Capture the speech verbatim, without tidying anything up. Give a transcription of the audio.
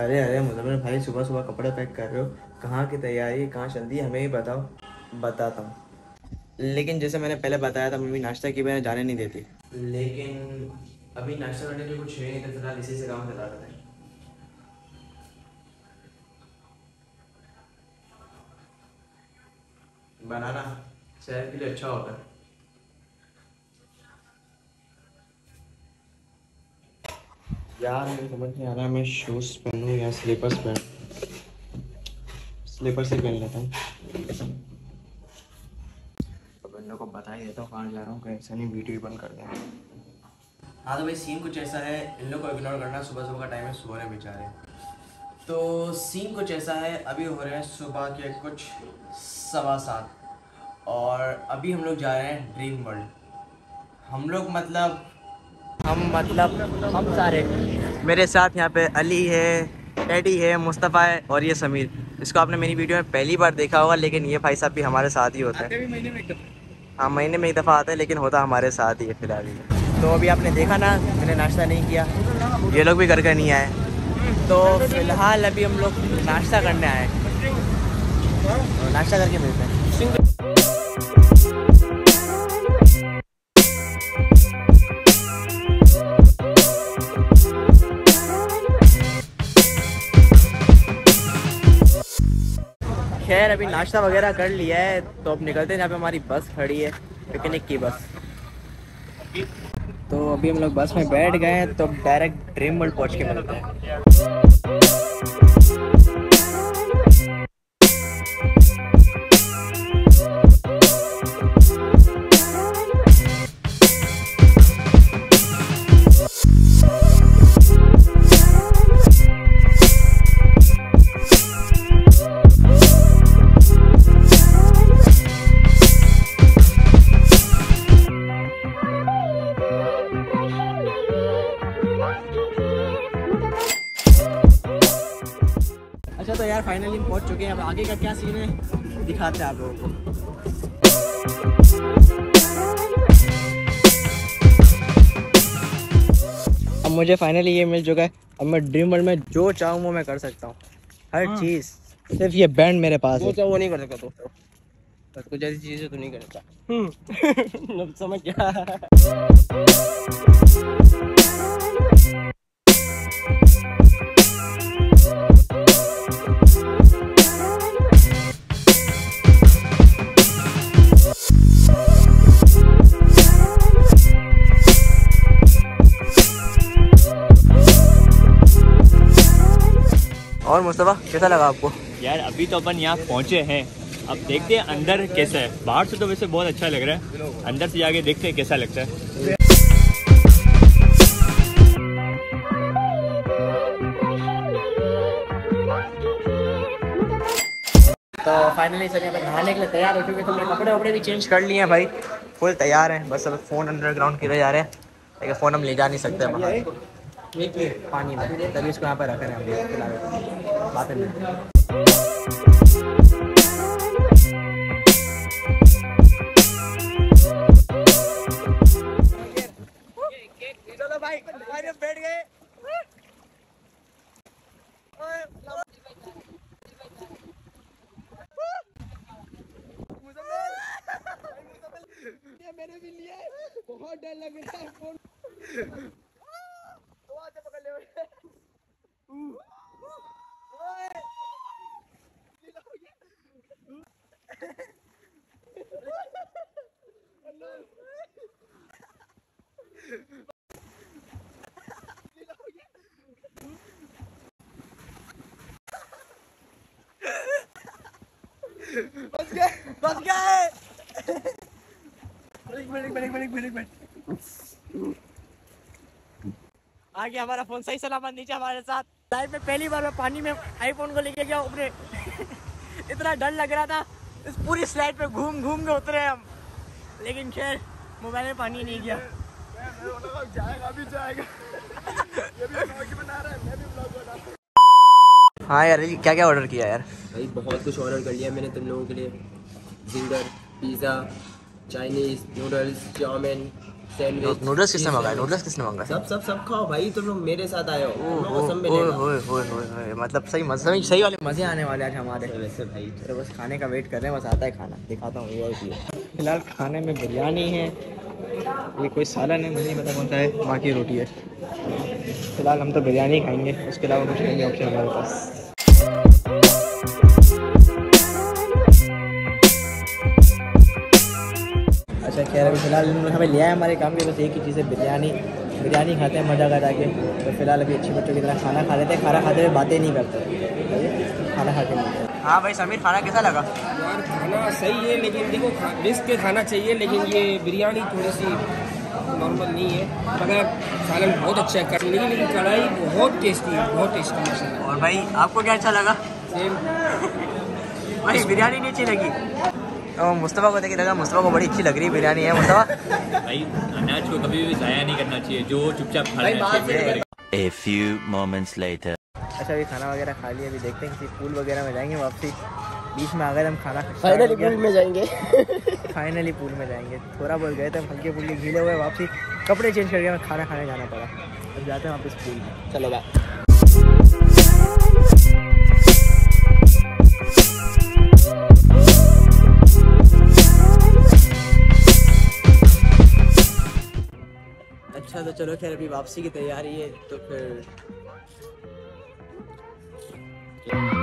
अरे अरे मुजम्मिल भाई, सुबह सुबह कपड़े पैक कर रहे हो, कहाँ की तैयारी, कहाँ चलती, हमें ही बताओ। बताता हूँ, लेकिन जैसे मैंने पहले बताया था, मम्मी नाश्ता किए बिना जाने नहीं देती। लेकिन अभी नाश्ता करने के लिए कुछ है नहीं, तो फिलहाल इसी से काम चला रहे हैं। बनाना सेहत के लिए अच्छा होता है। यार मुझे समझ नहीं आ रहा, मैं शूज़ पहनूं या स्लीपर्स पहनूं। स्लीपर्स ही पहन लेता हूँ। अब इन लोगों को बता ही देता हूँ कहाँ जा रहा हूँ, कहीं ऐसा नहीं वीडियो बंद कर दें। हाँ तो भाई सीन कुछ ऐसा है, इन लोगों को इग्नोर करना, सुबह सुबह का टाइम है, सो रहे बेचारे। तो सीन कुछ ऐसा है, अभी हो रहे हैं सुबह के कुछ सवा सात और अभी हम लोग जा रहे हैं ड्रीम वर्ल्ड। हम लोग मतलब हम मतलब हम सारे, मेरे साथ यहाँ पे अली है, डैडी है, मुस्तफ़ा है और ये समीर। इसको आपने मेरी वीडियो में पहली बार देखा होगा, लेकिन ये भाई साहब भी हमारे साथ ही होता है। महीने में एक दफ़ा, हाँ महीने में एक दफ़ा आता है, लेकिन होता हमारे साथ ही है फिलहाल। तो अभी आपने देखा ना, मैंने नाश्ता नहीं किया, ये लोग भी घर का नहीं आए। तो फिलहाल अभी हम लोग नाश्ता करने आए हैं, नाश्ता करके मिलते हैं। खैर अभी नाश्ता वगैरह कर लिया है, तो अब निकलते हैं। यहाँ पे हमारी बस खड़ी है, पिकनिक की बस। तो अभी हम लोग बस में बैठ गए हैं, तो डायरेक्ट ड्रीम वर्ल्ड पहुँच के मिलते हैं। तो यार फाइनली पहुंच चुके हैं, अब आगे का क्या सीन है दिखाते हैं आप लोगों को। अब मुझे फाइनली ये मिल चुका है, अब मैं ड्रीम वर्ल्ड में जो चाहूँ वो मैं कर सकता हूँ, हर हाँ। चीज़, सिर्फ ये बैंड मेरे पास है। वो नहीं कर सकता तो बस, कुछ ऐसी चीज़ें तो नहीं कर सकता। समझ गया। और मुस्तफ़ा कैसा लगा आपको? यार अभी तो अपन यहाँ पहुँचे हैं, अब देखते हैं अंदर कैसा है। बाहर से तो वैसे बहुत अच्छा लग रहा है, अंदर से जाके देखते हैं कैसा लगता है। तो फाइनली सर यहाँ नहाने के लिए तैयार हो चुके हैं, तो हमने कपड़े वपड़े भी चेंज कर लिए हैं भाई, फुल तैयार हैं। बस अब फ़ोन अंडरग्राउंड किए जा रहे हैं, लेकिन फ़ोन हम ले जा नहीं सकते बाहर पानी में, तभी इसको यहाँ पर रख रहे हैं। बातें बैठ गए। मैंने भी लिया, बहुत डर लग रहा है फोन। बच गए, बच गए। आ गया हमारा फोन सही सलामत नीचे हमारे साथ। लाइफ में पहली बार मैं पानी में आईफोन को लेके गया ऊपर। इतना डर लग रहा था, इस पूरी स्लाइड पे घूम घूम के उतरे हम, लेकिन खैर मोबाइल में पानी नहीं गया। जाएगा भी जाएगा। ये भी ब्लॉग बना रहा है, मैं भी ब्लॉग बना रहा हूं। हाँ यार क्या क्या ऑर्डर किया यार? भाई बहुत कुछ ऑर्डर कर लिया मैंने तुम लोगों के लिए, zinger, pizza, Chinese, noodles, chow mein, sandwich. Noodles किसने मंगाया? नूडल्स किसने मंगाया? सब सब सब खाओ भाई, तुम लोग मेरे साथ आए हो, सब मिलेगा। मतलब सही मज़े, सही वाले मज़े आने वाले आज हमारे। वैसे भाई तो बस खाने का वेट कर रहे हैं, बस आता है खाना, दिखाता हूँ। फिलहाल खाने में बिरयानी है, ये कोई सालन है, मुझे नहीं पता कौन सा है, बाकी रोटी है। फिलहाल हम तो बिरयानी खाएंगे, उसके अलावा कुछ नहीं ऑप्शन हमारे पास। अच्छा कह रहे हैं फिलहाल हमें लिया है हमारे काम के, बस एक ही चीज़ है बिरयानी। बिरयानी खाते हैं मज़ा करा के। तो फिलहाल अभी अच्छे बच्चों की तरह खाना खा लेते हैं, खाना खाते हुए बातें नहीं करते, खाना खाते हैं। हाँ भाई समीर, खाना कैसा लगा? यार खाना सही है, लेकिन देखो रिस्क के खाना चाहिए, लेकिन ये बिरयानी थोड़ी सी नॉर्मल नहीं है। मगर सालन बहुत अच्छा है करने की, लेकिन कढ़ाई बहुत टेस्टी है, बहुत टेस्टी है। और भाई आपको क्या अच्छा लगा? सेम भाई बिरयानी नहीं अच्छी लगी। और मुस्तफ़ा को देखिए लगा, मुस्तफ़ा को बड़ी अच्छी लग रही बिरयानी है। मुस्तफ़ा भाई अनाज को कभी भी ज़ाया नहीं करना चाहिए, जो चुपचाप खाना। अच्छा अभी खाना वगैरह खा लिया, अभी देखते हैं किसी पूल वगैरह में जाएंगे वापसी। बीच में आ गए हम खाना, फाइनली पूल में जाएंगे फाइनली पूल में जाएंगे। थोड़ा बहुत गए थे हम हल्के पूल के, गीले हुए वापसी, कपड़े चेंज करके हमें खाना खाने जाना पड़ा। अब जाते हैं वापस पूल में, चलो बाय। अच्छा तो चलो खैर अभी वापसी की तैयारी है, तो फिर Yeah.